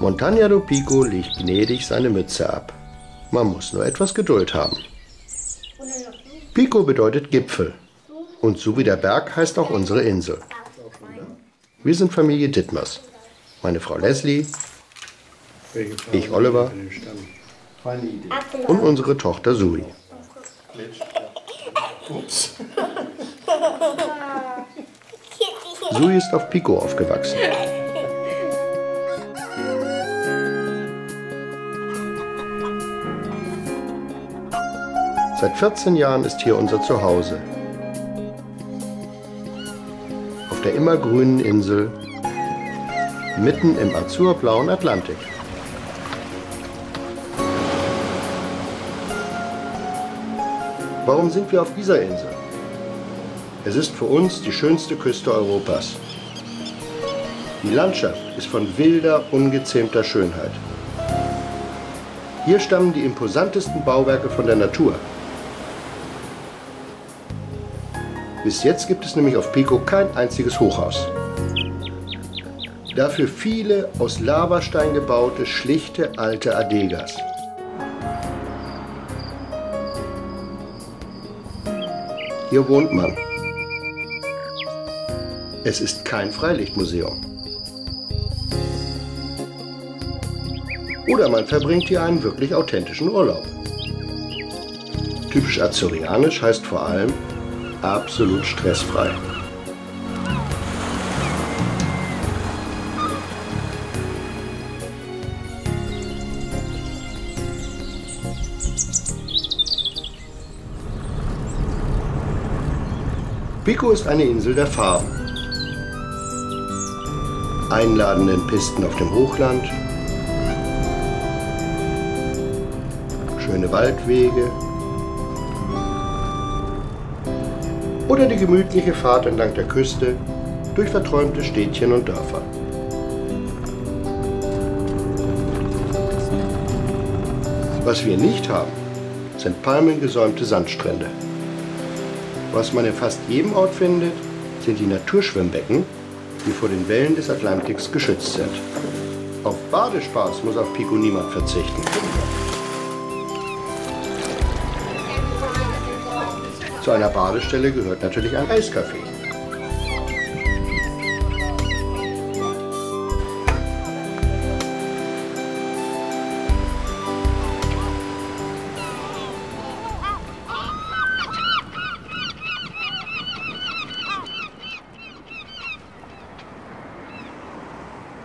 Montagnaro Pico legt gnädig seine Mütze ab. Man muss nur etwas Geduld haben. Pico bedeutet Gipfel. Und so wie der Berg heißt auch unsere Insel. Wir sind Familie Dittmers. Meine Frau Leslie, ich Oliver und unsere Tochter Sui. Ups. Sui ist auf Pico aufgewachsen. Seit 14 Jahren ist hier unser Zuhause. Auf der immergrünen Insel, mitten im azurblauen Atlantik. Warum sind wir auf dieser Insel? Es ist für uns die schönste Küste Europas. Die Landschaft ist von wilder, ungezähmter Schönheit. Hier stammen die imposantesten Bauwerke von der Natur. Bis jetzt gibt es nämlich auf Pico kein einziges Hochhaus. Dafür viele aus Lavastein gebaute, schlichte alte Adegas. Hier wohnt man. Es ist kein Freilichtmuseum. Oder man verbringt hier einen wirklich authentischen Urlaub. Typisch azorianisch heißt vor allem absolut stressfrei. Pico ist eine Insel der Farben. Einladenden Pisten auf dem Hochland, schöne Waldwege oder die gemütliche Fahrt entlang der Küste durch verträumte Städtchen und Dörfer. Was wir nicht haben, sind palmengesäumte Sandstrände. Was man in fast jedem Ort findet, sind die Naturschwimmbecken, die vor den Wellen des Atlantiks geschützt sind. Auf Badespaß muss auf Pico niemand verzichten. Zu einer Badestelle gehört natürlich ein Eiskaffee.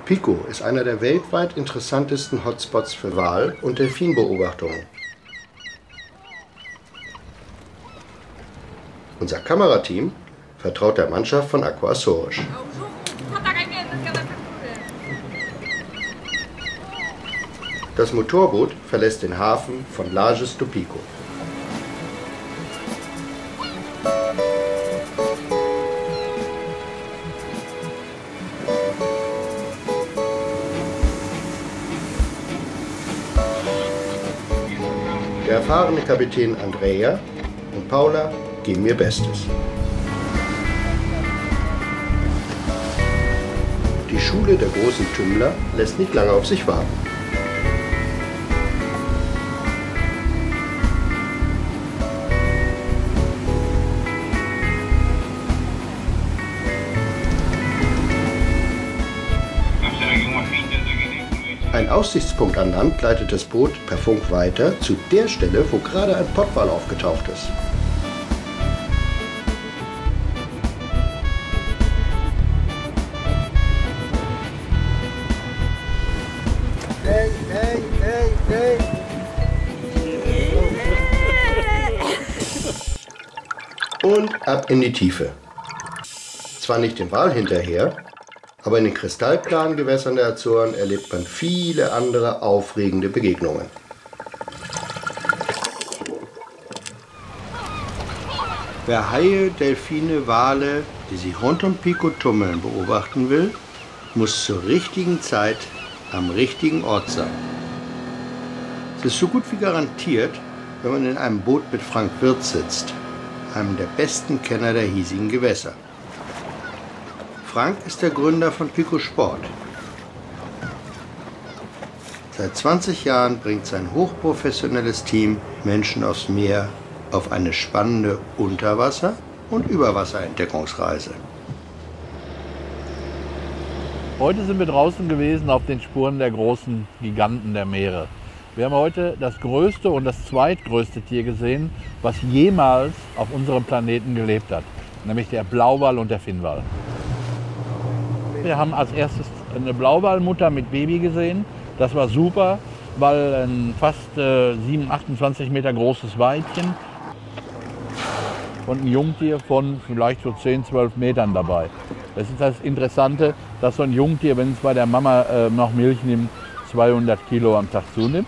Pico ist einer der weltweit interessantesten Hotspots für Wal- und Delfinbeobachtungen. Unser Kamerateam vertraut der Mannschaft von Aqua Sorisch. Das Motorboot verlässt den Hafen von Lages do Pico. Der erfahrene Kapitän Andrea und Paula geben ihr Bestes. Die Schule der großen Tümmler lässt nicht lange auf sich warten. Ein Aussichtspunkt an Land leitet das Boot per Funk weiter zu der Stelle, wo gerade ein Pottwal aufgetaucht ist. Und ab in die Tiefe. Zwar nicht dem Wal hinterher, aber in den kristallklaren Gewässern der Azoren erlebt man viele andere aufregende Begegnungen. Wer Haie, Delfine, Wale, die sich rund um Pico tummeln, beobachten will, muss zur richtigen Zeit am richtigen Ort sein. Es ist so gut wie garantiert, wenn man in einem Boot mit Frank Wirth sitzt, einem der besten Kenner der hiesigen Gewässer. Frank ist der Gründer von Pico Sport. Seit 20 Jahren bringt sein hochprofessionelles Team Menschen aufs Meer auf eine spannende Unterwasser- und Überwasserentdeckungsreise. Heute sind wir draußen gewesen auf den Spuren der großen Giganten der Meere. Wir haben heute das größte und das zweitgrößte Tier gesehen, was jemals auf unserem Planeten gelebt hat, nämlich der Blauwal und der Finnwal. Wir haben als erstes eine Blauwalmutter mit Baby gesehen. Das war super, weil ein fast 28 Meter großes Weibchen und ein Jungtier von vielleicht so 10, 12 Metern dabei. Das ist das Interessante, dass so ein Jungtier, wenn es bei der Mama noch Milch nimmt, 200 Kilo am Tag zunimmt.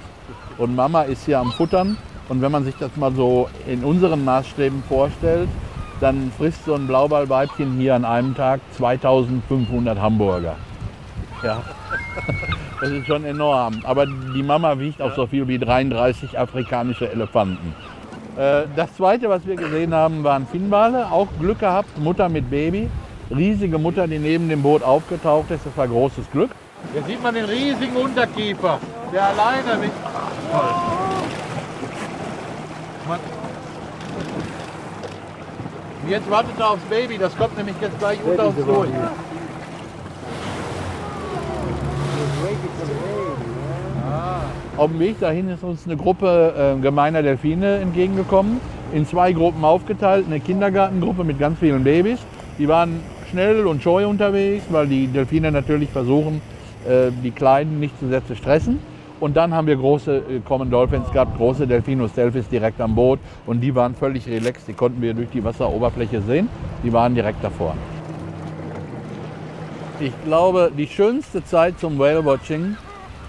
Und Mama ist hier am Futtern. Und wenn man sich das mal so in unseren Maßstäben vorstellt, dann frisst so ein Blauwalweibchen hier an einem Tag 2500 Hamburger. Ja, das ist schon enorm. Aber die Mama wiegt auch so viel wie 33 afrikanische Elefanten. Das Zweite, was wir gesehen haben, waren Finnwale. Auch Glück gehabt, Mutter mit Baby. Riesige Mutter, die neben dem Boot aufgetaucht ist. Das war großes Glück. Hier sieht man den riesigen Unterkiefer, der alleine mit... Und jetzt wartet er aufs Baby, das kommt nämlich jetzt gleich unter uns durch. Auf dem Weg dahin ist uns eine Gruppe gemeiner Delfine entgegengekommen, in zwei Gruppen aufgeteilt, eine Kindergartengruppe mit ganz vielen Babys. Die waren schnell und scheu unterwegs, weil die Delfine natürlich versuchen, die Kleinen nicht zu sehr zu stressen. Und dann haben wir große Common Dolphins gehabt, große Delphinus Delphis direkt am Boot. Und die waren völlig relaxed, die konnten wir durch die Wasseroberfläche sehen. Die waren direkt davor. Ich glaube, die schönste Zeit zum Whale-Watching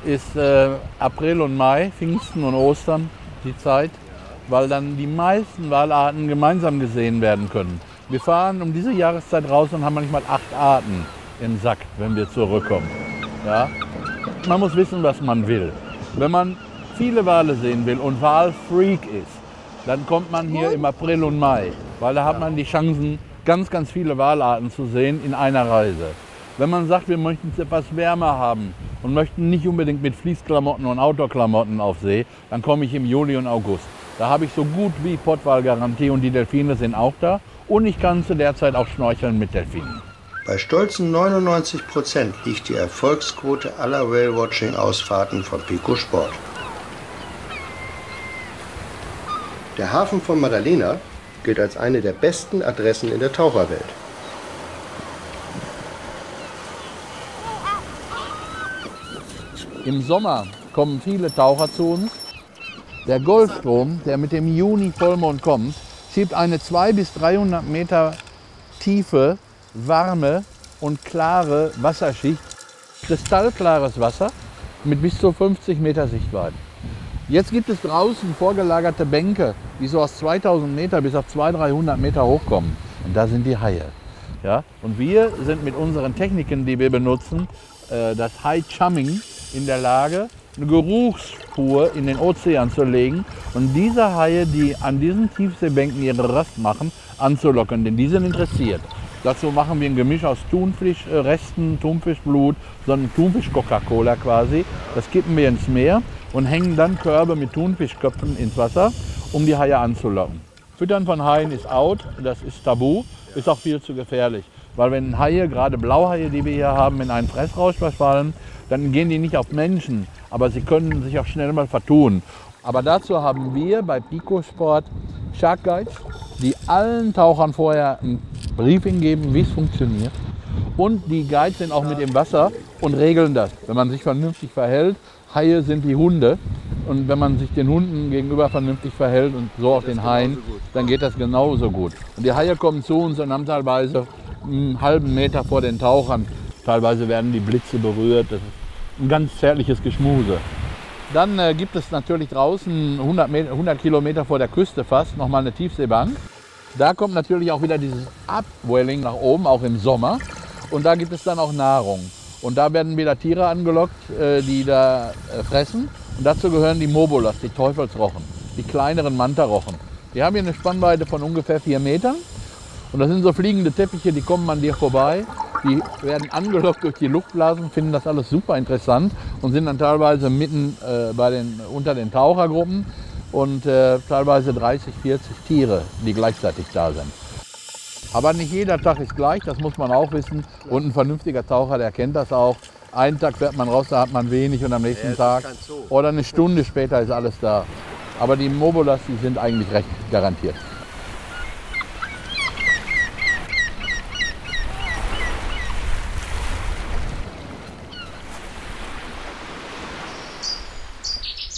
ist April und Mai, Pfingsten und Ostern, die Zeit, weil dann die meisten Walarten gemeinsam gesehen werden können. Wir fahren um diese Jahreszeit raus und haben manchmal 8 Arten im Sack, wenn wir zurückkommen. Ja? Man muss wissen, was man will. Wenn man viele Wale sehen will und Walfreak ist, dann kommt man hier im April und Mai, weil da hat man die Chancen, ganz, ganz viele Walarten zu sehen in einer Reise. Wenn man sagt, wir möchten es etwas wärmer haben und möchten nicht unbedingt mit Fließklamotten und Outdoor-Klamotten auf See, dann komme ich im Juli und August. Da habe ich so gut wie Pottwalgarantie und die Delfine sind auch da. Und ich kann zu der Zeit auch schnorcheln mit Delfinen. Bei stolzen 99% liegt die Erfolgsquote aller Whale-Watching-Ausfahrten von Pico Sport. Der Hafen von Maddalena gilt als eine der besten Adressen in der Taucherwelt. Im Sommer kommen viele Taucher zu uns. Der Golfstrom, der mit dem Juni-Vollmond kommt, schiebt eine 200 bis 300 Meter tiefe, warme und klare Wasserschicht. Kristallklares Wasser mit bis zu 50 Meter Sichtweite. Jetzt gibt es draußen vorgelagerte Bänke, die so aus 2000 Meter bis auf 200, 300 Meter hochkommen. Und da sind die Haie. Ja? Und wir sind mit unseren Techniken, die wir benutzen, das Hai-Chumming, in der Lage, eine Geruchsspur in den Ozean zu legen und diese Haie, die an diesen Tiefseebänken ihre Rast machen, anzulocken, denn die sind interessiert. Dazu machen wir ein Gemisch aus Thunfischresten, Thunfischblut, so ein Thunfisch-Coca-Cola quasi. Das kippen wir ins Meer und hängen dann Körbe mit Thunfischköpfen ins Wasser, um die Haie anzulocken. Füttern von Haien ist out, das ist tabu, ist auch viel zu gefährlich. Weil wenn Haie, gerade Blauhaie, die wir hier haben, in einen Fressrausch verfallen, dann gehen die nicht auf Menschen, aber sie können sich auch schnell mal vertun. Aber dazu haben wir bei Pico Sport Shark Guides, die allen Tauchern vorher ein Briefing geben, wie es funktioniert. Und die Guides sind auch mit im Wasser und regeln das. Wenn man sich vernünftig verhält, Haie sind wie Hunde. Und wenn man sich den Hunden gegenüber vernünftig verhält und so auch den Haien, dann geht das genauso gut. Und die Haie kommen zu uns und haben teilweise einen halben Meter vor den Tauchern. Teilweise werden die Blitze berührt. Das ist ein ganz zärtliches Geschmuse. Dann gibt es natürlich draußen 100 Kilometer vor der Küste fast nochmal eine Tiefseebank. Da kommt natürlich auch wieder dieses Upwelling nach oben, auch im Sommer. Und da gibt es dann auch Nahrung. Und da werden wieder Tiere angelockt, die da fressen. Und dazu gehören die Mobolas, die Teufelsrochen, die kleineren Mantarochen. Die haben hier eine Spannweite von ungefähr 4 Metern. Und das sind so fliegende Teppiche, die kommen an dir vorbei. Die werden angelockt durch die Luftblasen, finden das alles super interessant und sind dann teilweise mitten unter den Tauchergruppen und teilweise 30, 40 Tiere, die gleichzeitig da sind. Aber nicht jeder Tag ist gleich, das muss man auch wissen. Und ein vernünftiger Taucher, der kennt das auch. Einen Tag fährt man raus, da hat man wenig und am nächsten Tag oder eine Stunde später ist alles da. Aber die Mobolas, die sind eigentlich recht garantiert.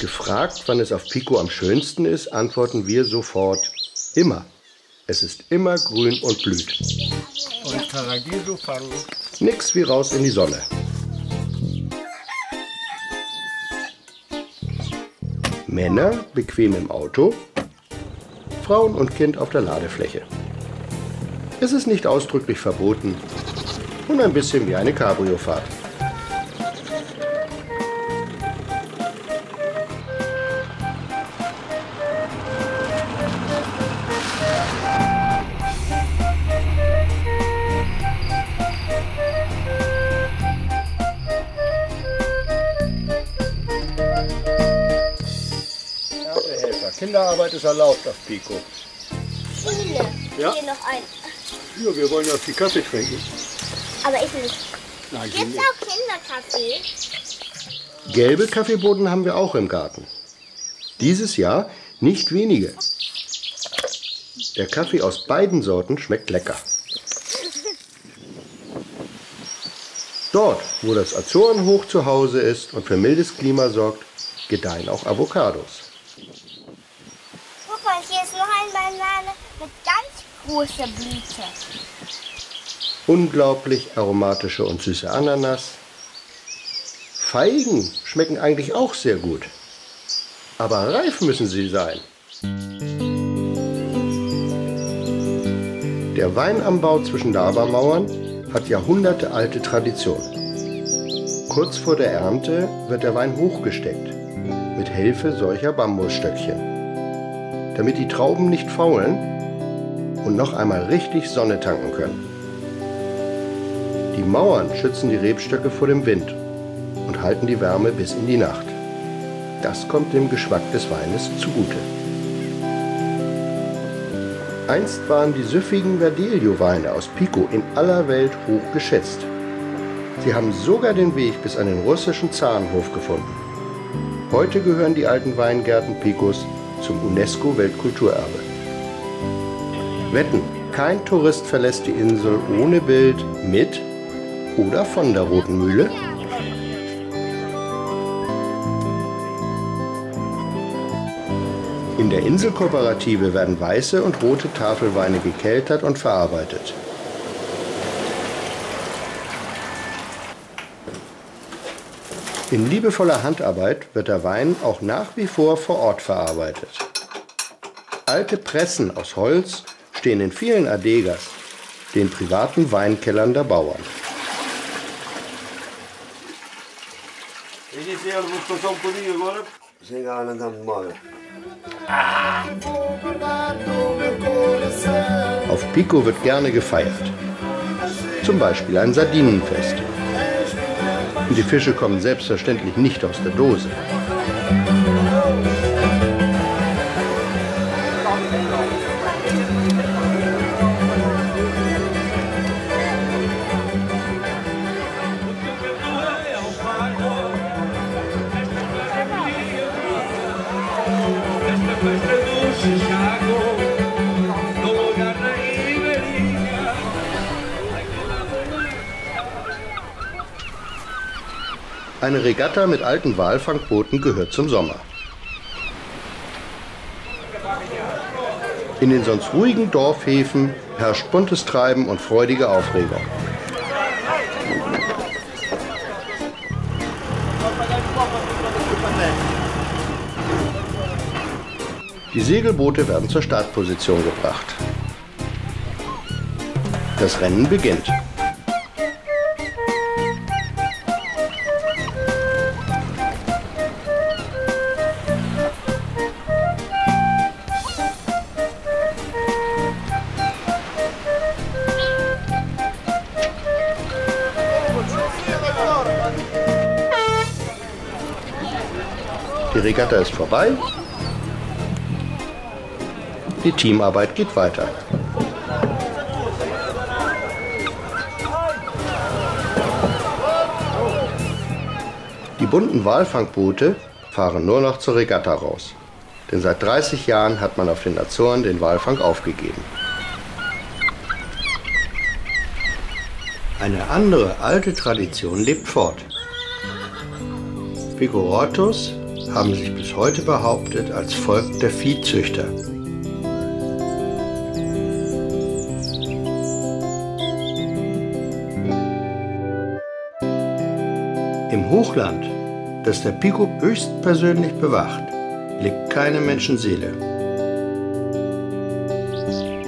Gefragt, wann es auf Pico am schönsten ist, antworten wir sofort immer. Es ist immer grün und blüht. Und Paradiso fangen. Nix wie raus in die Sonne. Männer bequem im Auto, Frauen und Kind auf der Ladefläche. Es ist nicht ausdrücklich verboten und ein bisschen wie eine Cabrio-Fahrt. Kinderarbeit ist erlaubt auf Pico. Hunde, ja? Hier noch ein. Ja, wir wollen ja auch die Kaffee trinken. Aber ich nicht. Nein, gibt's nicht. Auch Kinderkaffee? Gelbe Kaffeebohnen haben wir auch im Garten. Dieses Jahr nicht wenige. Der Kaffee aus beiden Sorten schmeckt lecker. Dort, wo das Azorenhoch zu Hause ist und für mildes Klima sorgt, gedeihen auch Avocados. Mit ganz großer Blüte. Unglaublich aromatische und süße Ananas. Feigen schmecken eigentlich auch sehr gut. Aber reif müssen sie sein. Der Weinanbau zwischen Labermauern hat jahrhundertealte Tradition. Kurz vor der Ernte wird der Wein hochgesteckt, mit Hilfe solcher Bambusstöckchen. Damit die Trauben nicht faulen und noch einmal richtig Sonne tanken können. Die Mauern schützen die Rebstöcke vor dem Wind und halten die Wärme bis in die Nacht. Das kommt dem Geschmack des Weines zugute. Einst waren die süffigen Verdelho-Weine aus Pico in aller Welt hoch geschätzt. Sie haben sogar den Weg bis an den russischen Zarenhof gefunden. Heute gehören die alten Weingärten Picos zum UNESCO-Weltkulturerbe. Wetten, kein Tourist verlässt die Insel ohne Bild mit oder von der Roten Mühle. In der Inselkooperative werden weiße und rote Tafelweine gekeltert und verarbeitet. In liebevoller Handarbeit wird der Wein auch nach wie vor vor Ort verarbeitet. Alte Pressen aus Holz stehen in vielen Adegas, den privaten Weinkellern der Bauern. Auf Pico wird gerne gefeiert. Zum Beispiel ein Sardinenfest. Die Fische kommen selbstverständlich nicht aus der Dose. Eine Regatta mit alten Walfangbooten gehört zum Sommer. In den sonst ruhigen Dorfhäfen herrscht buntes Treiben und freudige Aufregung. Die Segelboote werden zur Startposition gebracht. Das Rennen beginnt. Die Regatta ist vorbei. Die Teamarbeit geht weiter. Die bunten Walfangboote fahren nur noch zur Regatta raus. Denn seit 30 Jahren hat man auf den Azoren den Walfang aufgegeben. Eine andere alte Tradition lebt fort. Picorotos haben sich bis heute behauptet als Volk der Viehzüchter. Im Hochland, das der Pico höchstpersönlich bewacht, lebt keine Menschenseele.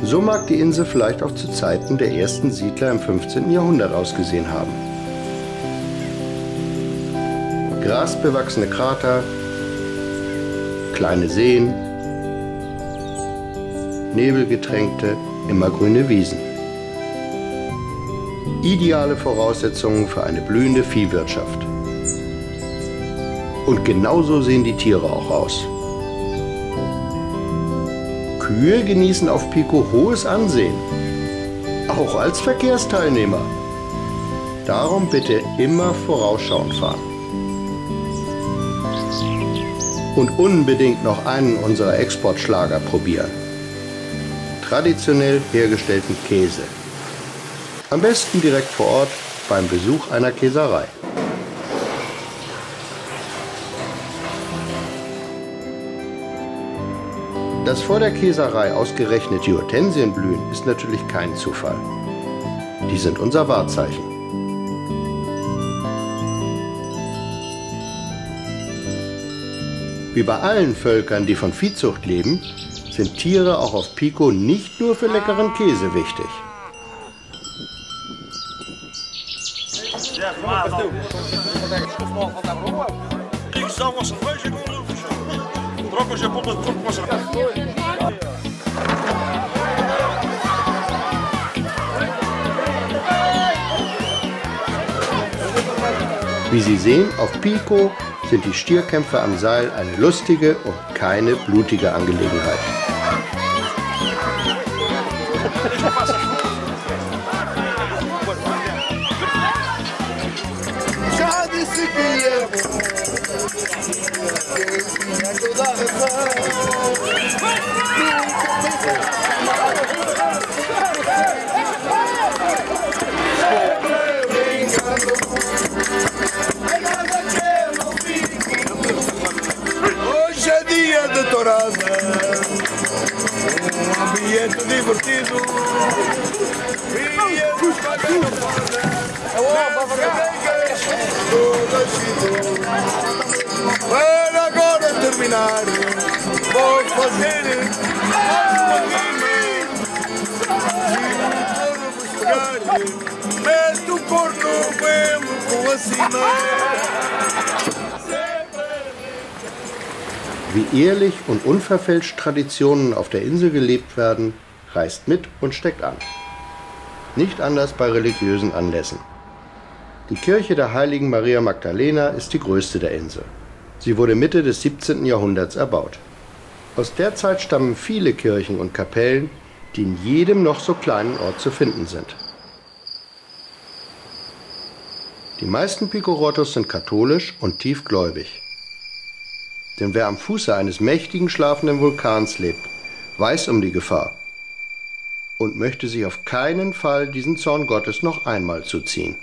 So mag die Insel vielleicht auch zu Zeiten der ersten Siedler im 15. Jahrhundert ausgesehen haben. Grasbewachsene Krater, kleine Seen, nebelgetränkte, immergrüne Wiesen. Ideale Voraussetzungen für eine blühende Viehwirtschaft. Und genauso sehen die Tiere auch aus. Kühe genießen auf Pico hohes Ansehen, auch als Verkehrsteilnehmer. Darum bitte immer vorausschauend fahren. Und unbedingt noch einen unserer Exportschlager probieren. Traditionell hergestellten Käse. Am besten direkt vor Ort beim Besuch einer Käserei. Dass vor der Käserei ausgerechnet die Hortensien blühen, ist natürlich kein Zufall. Die sind unser Wahrzeichen. Wie bei allen Völkern, die von Viehzucht leben, sind Tiere auch auf Pico nicht nur für leckeren Käse wichtig. Wie Sie sehen, auf Pico sind die Stierkämpfe am Seil eine lustige und keine blutige Angelegenheit. Wie ehrlich und unverfälscht Traditionen auf der Insel gelebt werden, reist mit und steckt an. Nicht anders bei religiösen Anlässen. Die Kirche der heiligen Maria Magdalena ist die größte der Insel. Sie wurde Mitte des 17. Jahrhunderts erbaut. Aus der Zeit stammen viele Kirchen und Kapellen, die in jedem noch so kleinen Ort zu finden sind. Die meisten Picorotos sind katholisch und tiefgläubig. Denn wer am Fuße eines mächtigen, schlafenden Vulkans lebt, weiß um die Gefahr und möchte sich auf keinen Fall diesen Zorn Gottes noch einmal zuziehen.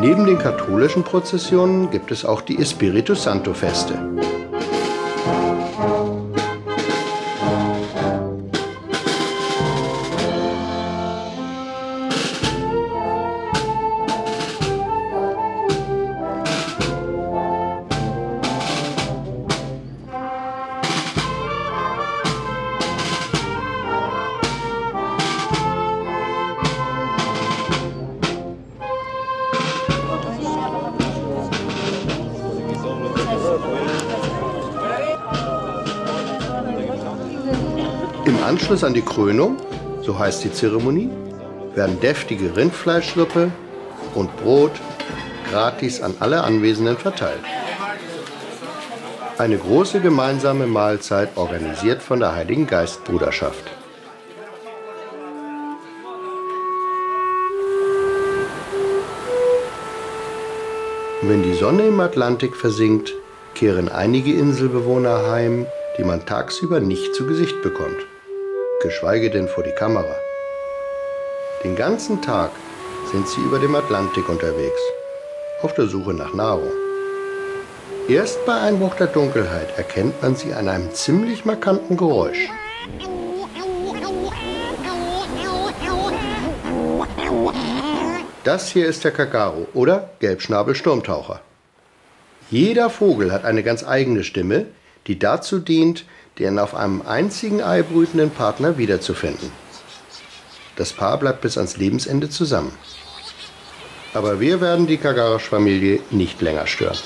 Neben den katholischen Prozessionen gibt es auch die Espiritu Santo Feste. Anschluss an die Krönung, so heißt die Zeremonie, werden deftige Rindfleischsuppe und Brot gratis an alle Anwesenden verteilt. Eine große gemeinsame Mahlzeit, organisiert von der Heiligen Geistbruderschaft. Wenn die Sonne im Atlantik versinkt, kehren einige Inselbewohner heim, die man tagsüber nicht zu Gesicht bekommt, geschweige denn vor die Kamera. Den ganzen Tag sind sie über dem Atlantik unterwegs, auf der Suche nach Nahrung. Erst bei Einbruch der Dunkelheit erkennt man sie an einem ziemlich markanten Geräusch. Das hier ist der Cagarro oder Gelbschnabelsturmtaucher. Jeder Vogel hat eine ganz eigene Stimme, die dazu dient, den auf einem einzigen Ei brütenden Partner wiederzufinden. Das Paar bleibt bis ans Lebensende zusammen. Aber wir werden die Cagarrosch-Familie nicht länger stören.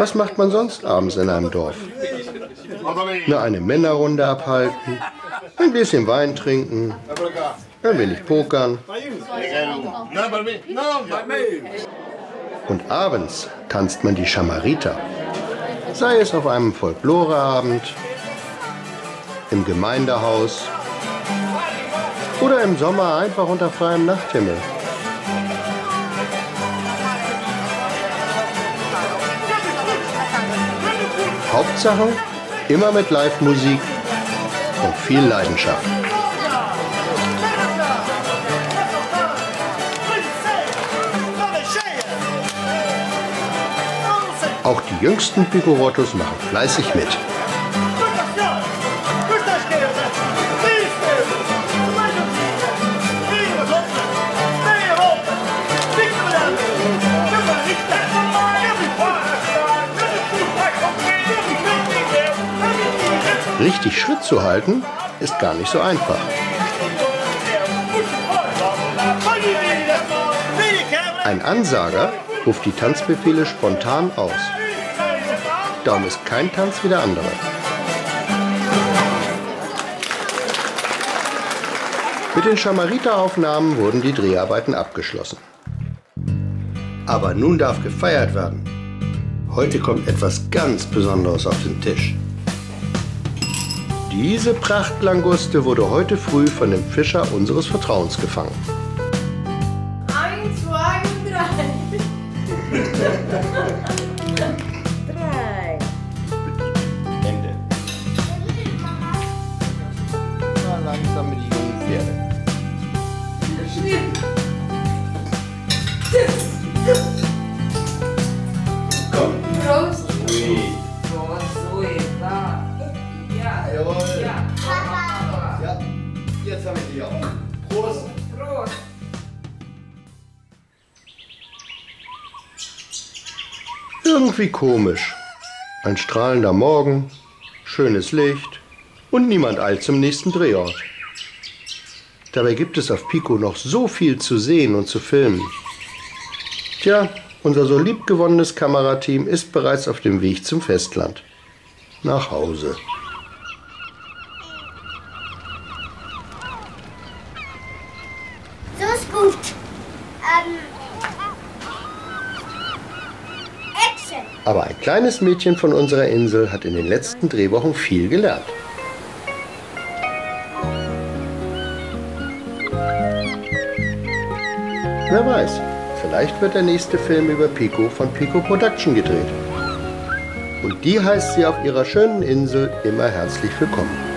Was macht man sonst abends in einem Dorf? Na, eine Männerrunde abhalten, ein bisschen Wein trinken, ein wenig pokern. Und abends tanzt man die Chamarrita. Sei es auf einem Folkloreabend, im Gemeindehaus oder im Sommer einfach unter freiem Nachthimmel. Hauptsache, immer mit Live-Musik und viel Leidenschaft. Auch die jüngsten Picorottos machen fleißig mit. Richtig Schritt zu halten, ist gar nicht so einfach. Ein Ansager ruft die Tanzbefehle spontan aus. Darum ist kein Tanz wie der andere. Mit den Chamarrita-Aufnahmen wurden die Dreharbeiten abgeschlossen. Aber nun darf gefeiert werden. Heute kommt etwas ganz Besonderes auf den Tisch. Diese Prachtlanguste wurde heute früh von dem Fischer unseres Vertrauens gefangen. 1, 2, 3. 3. Ende. Na, langsam mit den jungen Pferden. Komm. Prost. Sui. Prost, Sui. Da. Ja. Jawohl. Ja. Papa. Ja. Jetzt haben wir die auch. Prost. Prost. Irgendwie komisch. Ein strahlender Morgen, schönes Licht und niemand eilt zum nächsten Drehort. Dabei gibt es auf Pico noch so viel zu sehen und zu filmen. Tja, unser so liebgewonnenes Kamerateam ist bereits auf dem Weg zum Festland. Nach Hause. Aber ein kleines Mädchen von unserer Insel hat in den letzten Drehwochen viel gelernt. Wer weiß, vielleicht wird der nächste Film über Pico von Pico Production gedreht. Und die heißt sie auf ihrer schönen Insel immer herzlich willkommen.